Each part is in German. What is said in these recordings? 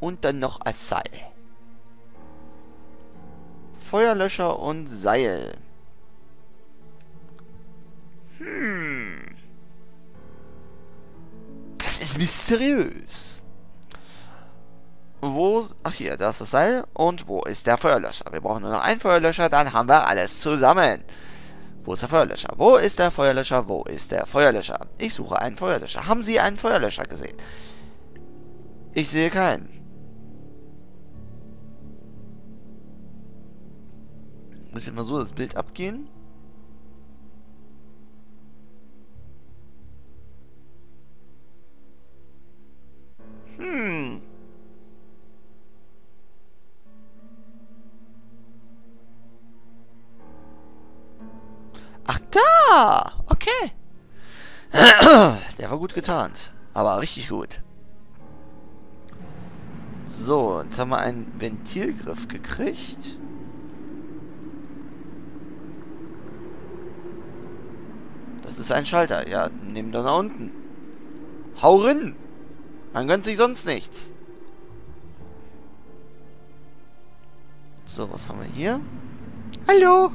und dann noch ein Seil. Feuerlöscher und Seil. Das ist mysteriös. Wo... Ach hier, da ist das Seil. Und wo ist der Feuerlöscher? Wir brauchen nur noch einen Feuerlöscher, dann haben wir alles zusammen. Wo ist der Feuerlöscher? Wo ist der Feuerlöscher? Wo ist der Feuerlöscher? Ich suche einen Feuerlöscher. Haben Sie einen Feuerlöscher gesehen? Ich sehe keinen. Muss ich mal so das Bild abgehen? Ach, da! Okay. Der war gut getarnt. Aber richtig gut. So, jetzt haben wir einen Ventilgriff gekriegt. Das ist ein Schalter. Ja, nehmen wir nach unten. Hau rein! Man gönnt sich sonst nichts. So, was haben wir hier? Hallo!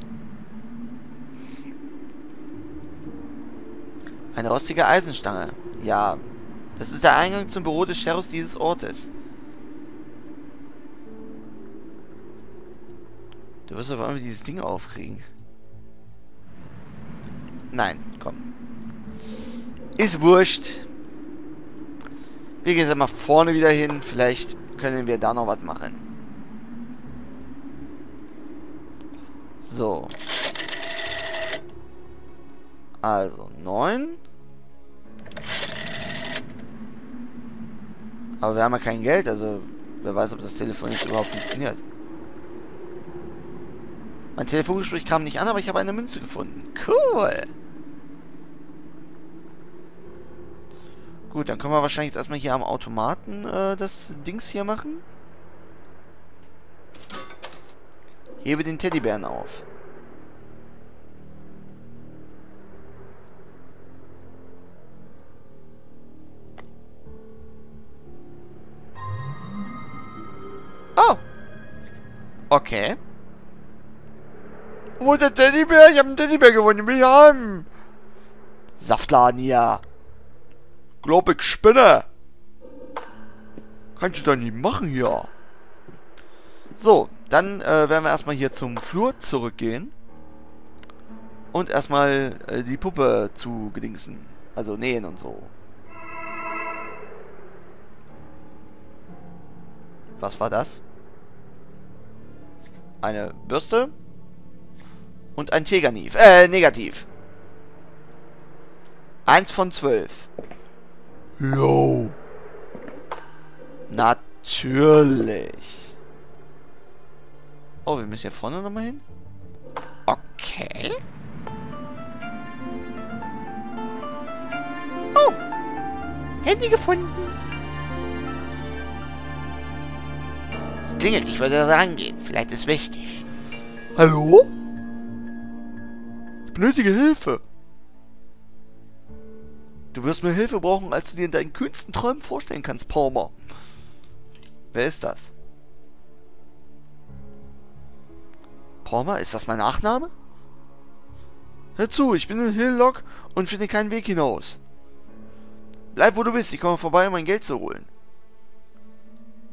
Eine rostige Eisenstange. Ja, das ist der Eingang zum Büro des Sheriffs dieses Ortes. Du wirst auf einmal dieses Ding aufkriegen. Nein, komm. Ist wurscht. Wir gehen jetzt mal vorne wieder hin. Vielleicht können wir da noch was machen. So. Also, 9. Aber wir haben ja kein Geld. Also, wer weiß, ob das Telefon jetzt überhaupt funktioniert. Mein Telefongespräch kam nicht an, aber ich habe eine Münze gefunden. Cool. Gut, dann können wir wahrscheinlich jetzt erstmal hier am Automaten das Dings hier machen. Hebe den Teddybären auf. Oh! Okay. Wo ist der Teddybär? Ich habe einen Teddybär gewonnen. Ich will ihn haben. Saftladen hier. Glaub ich, Spinne! Kannst du doch nicht machen hier. So, dann werden wir erstmal hier zum Flur zurückgehen. Und erstmal die Puppe zu gedingsen. Also nähen und so. Was war das? Eine Bürste. Und ein Teganiv. Negativ. 1 von 12. Jo. Natürlich. Oh, wir müssen hier vorne nochmal hin. Okay. Oh. Handy gefunden. Es klingelt, ich würde rangehen. Vielleicht ist wichtig. Hallo? Ich benötige Hilfe. Du wirst mehr Hilfe brauchen, als du dir in deinen kühnsten Träumen vorstellen kannst, Palmer. Wer ist das? Palmer? Ist das mein Nachname? Hör zu, ich bin in Hilllock und finde keinen Weg hinaus. Bleib, wo du bist. Ich komme vorbei, um mein Geld zu holen.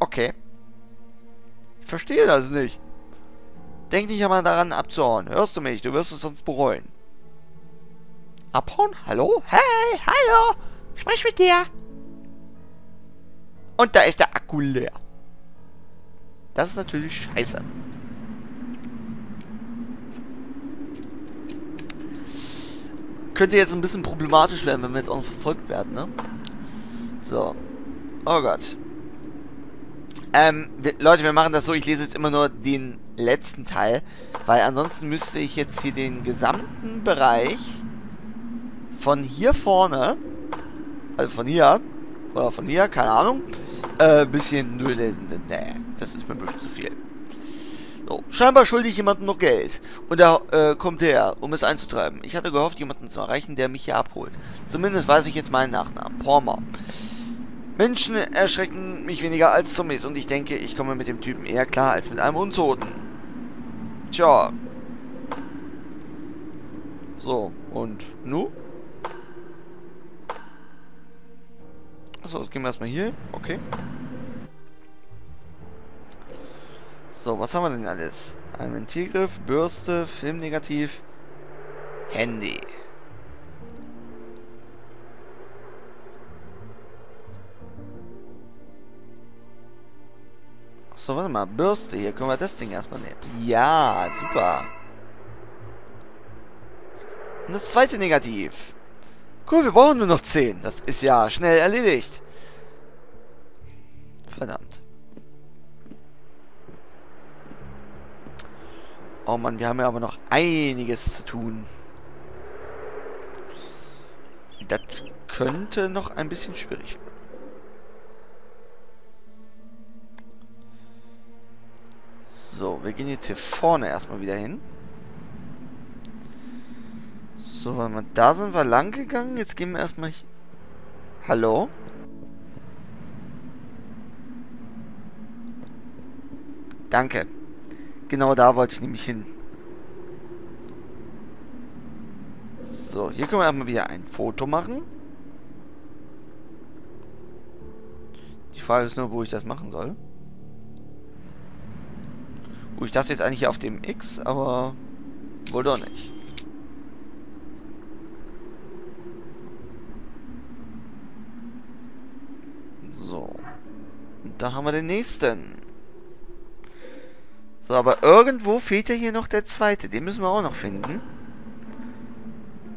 Okay. Ich verstehe das nicht. Denk nicht einmal daran, abzuhauen. Hörst du mich? Du wirst es sonst bereuen. Abhauen? Hallo? Hey, hallo! Sprich mit dir! Und da ist der Akku leer. Das ist natürlich scheiße. Könnte jetzt ein bisschen problematisch werden, wenn wir jetzt auch noch verfolgt werden, ne? So. Oh Gott. Leute, wir machen das so, ich lese jetzt immer nur den letzten Teil, weil ansonsten müsste ich jetzt hier den gesamten Bereich... Von hier vorne, also von hier, oder von hier, keine Ahnung, bis hier hinten durchlesen. Nee, das ist mir ein bisschen zu viel. So, scheinbar schulde ich jemandem noch Geld. Und da kommt er, um es einzutreiben. Ich hatte gehofft, jemanden zu erreichen, der mich hier abholt. Zumindest weiß ich jetzt meinen Nachnamen. Palmer. Menschen erschrecken mich weniger als Zombies und ich denke, ich komme mit dem Typen eher klar als mit einem Untoten. Tja. So, und nu? Achso, jetzt gehen wir erstmal hier. Okay. So, was haben wir denn alles? Ein Ventilgriff, Bürste, Filmnegativ, Handy. So, warte mal, Bürste, hier können wir das Ding erstmal nehmen. Ja, super. Und das zweite Negativ. Cool, wir brauchen nur noch 10. Das ist ja schnell erledigt. Verdammt. Oh Mann, wir haben ja aber noch einiges zu tun. Das könnte noch ein bisschen schwierig werden. So, wir gehen jetzt hier vorne erstmal wieder hin. So, warte mal, da sind wir lang gegangen. Jetzt gehen wir erstmal hier. Hallo? Danke. Genau da wollte ich nämlich hin. So, hier können wir erstmal wieder ein Foto machen. Die Frage ist nur, wo ich das machen soll. Ich dachte jetzt eigentlich auf dem X, aber wohl doch nicht. So. Und da haben wir den nächsten. So, aber irgendwo fehlt ja hier noch der zweite. Den müssen wir auch noch finden.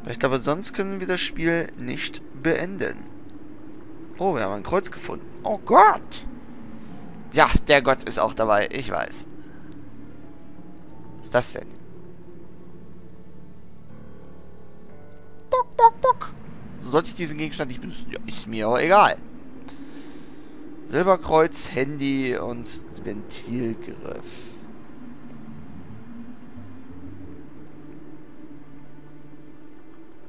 Weil ich glaube, sonst können wir das Spiel nicht beenden. Oh, wir haben ein Kreuz gefunden. Oh Gott! Ja, der Gott ist auch dabei. Ich weiß. Was ist das denn? Bock, bock, bock. Sollte ich diesen Gegenstand nicht benutzen? Ja, ist mir aber egal. Silberkreuz, Handy und Ventilgriff.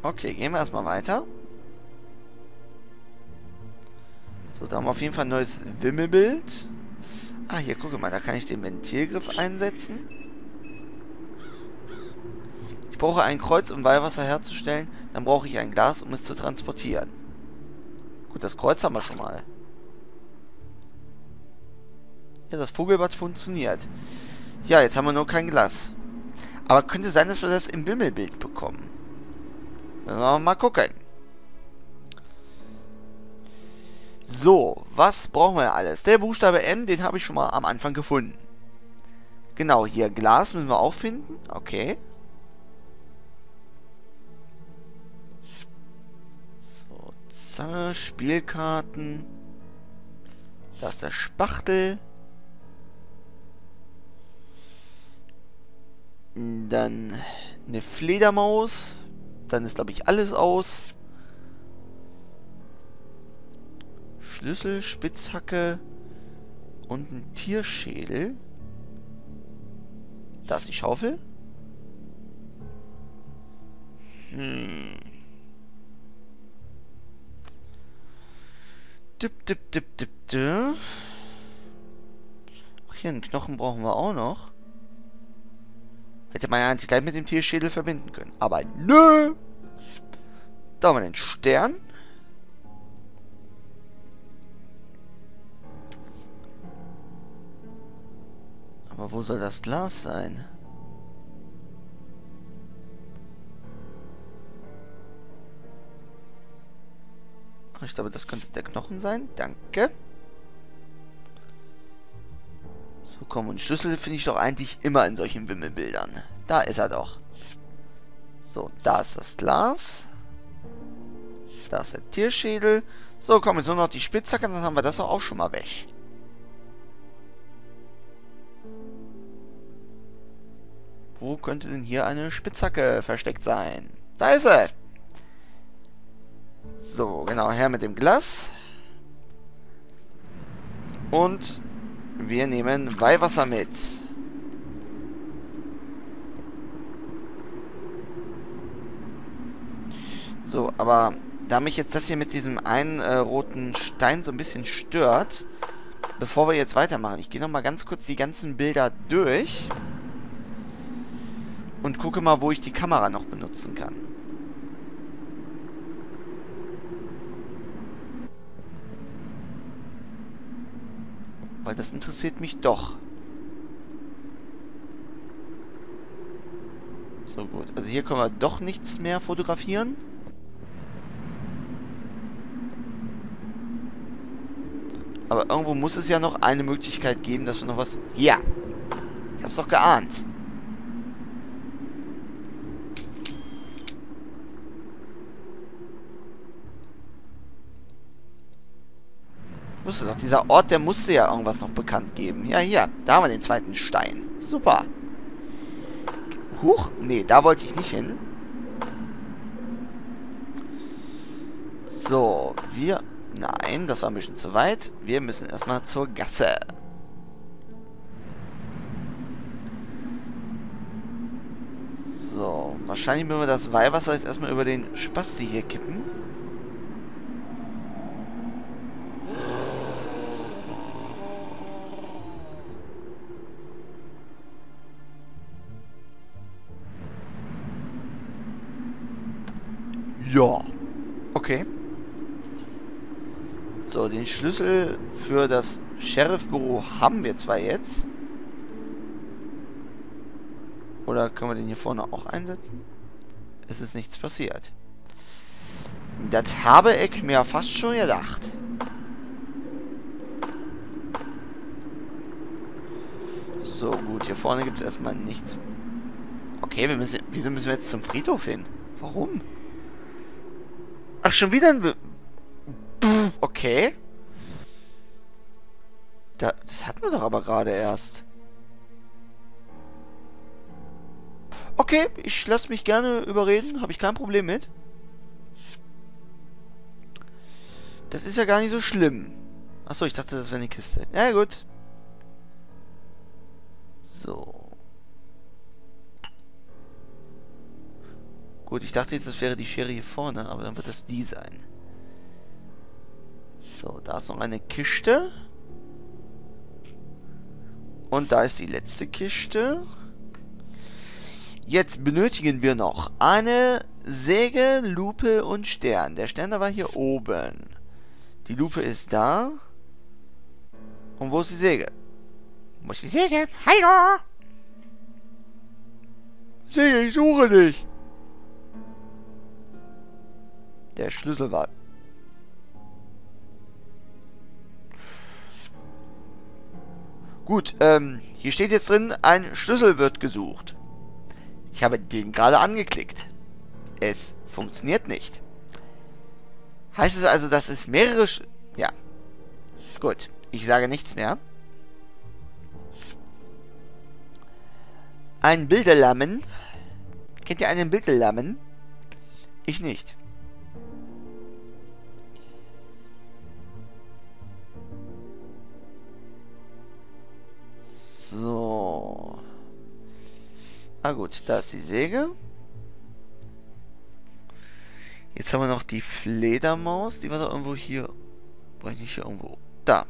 Okay, gehen wir erstmal weiter. So, da haben wir auf jeden Fall ein neues Wimmelbild. Ah, hier, gucke mal, da kann ich den Ventilgriff einsetzen. Ich brauche ein Kreuz, um Weihwasser herzustellen. Dann brauche ich ein Glas, um es zu transportieren. Gut, das Kreuz haben wir schon mal. Ja, das Vogelbad funktioniert. Ja, jetzt haben wir nur kein Glas. Aber könnte sein, dass wir das im Wimmelbild bekommen. Dann wollen wir mal gucken. So, was brauchen wir alles? Der Buchstabe M, den habe ich schon mal am Anfang gefunden. Genau, hier Glas müssen wir auch finden. Okay. Zange, Spielkarten. Da ist der Spachtel. Dann eine Fledermaus. Dann ist, glaube ich, alles aus. Schlüssel, Spitzhacke und ein Tierschädel. Da ist die Schaufel. Ach, hier einen Knochen brauchen wir auch noch. Hätte man ja eigentlich gleich mit dem Tierschädel verbinden können. Aber nö! Da haben wir den Stern. Aber wo soll das Glas sein? Ich glaube, das könnte der Knochen sein. Danke. So, komm. Und Schlüssel finde ich doch eigentlich immer in solchen Wimmelbildern. Da ist er doch. So, da ist das Glas. Da ist der Tierschädel. So, komm, jetzt nur noch die Spitzhacke. Dann haben wir das auch schon mal weg. Wo könnte denn hier eine Spitzhacke versteckt sein? Da ist er. So, genau, her mit dem Glas. Und wir nehmen Weihwasser mit. So, aber Da mich jetzt das hier mit diesem einen roten Stein so ein bisschen stört, bevor wir jetzt weitermachen, ich gehe nochmal ganz kurz die ganzen Bilder durch und gucke mal, wo ich die Kamera noch benutzen kann. Weil das interessiert mich doch. So gut, also hier können wir doch nichts mehr fotografieren. Aber irgendwo muss es ja noch eine Möglichkeit geben, dass wir noch was... Ja! Ich hab's doch geahnt. Ich wusste doch, dieser Ort, der musste ja irgendwas noch bekannt geben. Ja, hier. Da haben wir den zweiten Stein. Super. Huch. Nee, da wollte ich nicht hin. So, wir... Nein, das war ein bisschen zu weit. Wir müssen erstmal zur Gasse. So, wahrscheinlich müssen wir das Weihwasser jetzt erstmal über den Spasti hier kippen. Ja, okay. So, den Schlüssel für das Sheriffbüro haben wir zwar jetzt. Oder können wir den hier vorne auch einsetzen? Es ist nichts passiert. Das habe ich mir fast schon gedacht. So, gut, hier vorne gibt es erstmal nichts. Okay, wieso müssen wir jetzt zum Friedhof hin? Warum? Ach, schon wieder ein... Okay. Das hatten wir doch aber gerade erst. Okay, ich lasse mich gerne überreden. Habe ich kein Problem mit. Das ist ja gar nicht so schlimm. Achso, ich dachte, das wäre eine Kiste. Ja, gut. So. Gut, ich dachte jetzt, das wäre die Schere hier vorne. Aber dann wird das die sein. So, da ist noch eine Kiste. Und da ist die letzte Kiste. Jetzt benötigen wir noch eine Säge, Lupe und Stern. Der Stern, der war hier oben. Die Lupe ist da. Und wo ist die Säge? Wo ist die Säge? Hallo! Säge, ich suche dich! Der Schlüssel war... Gut, hier steht jetzt drin, ein Schlüssel wird gesucht. Ich habe den gerade angeklickt. Es funktioniert nicht. Heißt es also, dass es mehrere... Ja. Gut, ich sage nichts mehr. Ein Bilderladen. Kennt ihr einen Bilderladen? Ich nicht. So. Ah gut, da ist die Säge. Jetzt haben wir noch die Fledermaus. Die war doch irgendwo hier. War ich nicht hier irgendwo? Da.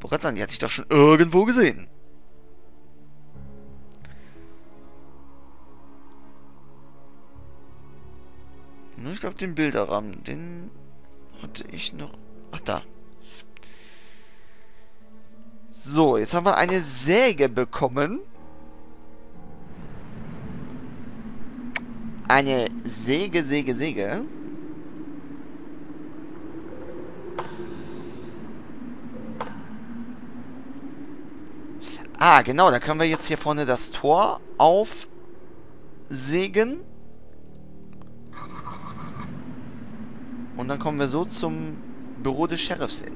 Boratsan, die hatte ich doch schon irgendwo gesehen. Ich glaube, den Bilderrahmen, den hatte ich noch... Ach, da. So, jetzt haben wir eine Säge bekommen. Eine Säge, Säge. Ah, genau, da können wir jetzt hier vorne das Tor aufsägen. Und dann kommen wir so zum Büro des Sheriffs hin.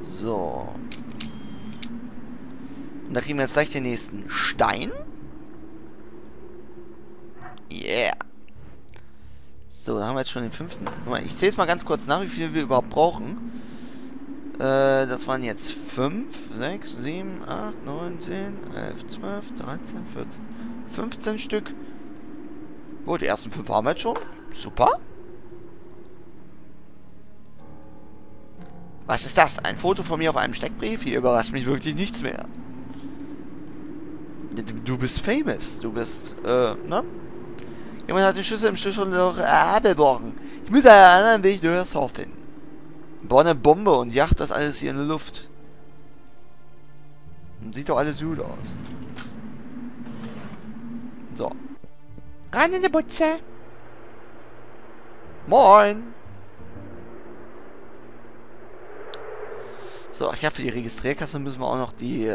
So. Und da kriegen wir jetzt gleich den nächsten Stein. Yeah. So, da haben wir jetzt schon den 5. Ich zähle es mal ganz kurz nach, wie viel wir überhaupt brauchen. Das waren jetzt 5, 6, 7, 8, 9, 10, 11, 12, 13, 14, 15 Stück. Oh, die ersten 5 haben wir jetzt schon. Super. Was ist das? Ein Foto von mir auf einem Steckbrief? Hier überrascht mich wirklich nichts mehr. Du bist famous. Du bist, ne? Jemand hat den Schlüssel im Schlüsselloch erborgen. Ich muss einen anderen Weg durch das Dorf finden. Bonne Bombe und jagt das alles hier in die Luft. Sieht doch alles gut aus. So. Rein in die Butze. Moin. So, ich habe für die Registrierkasse müssen wir auch noch die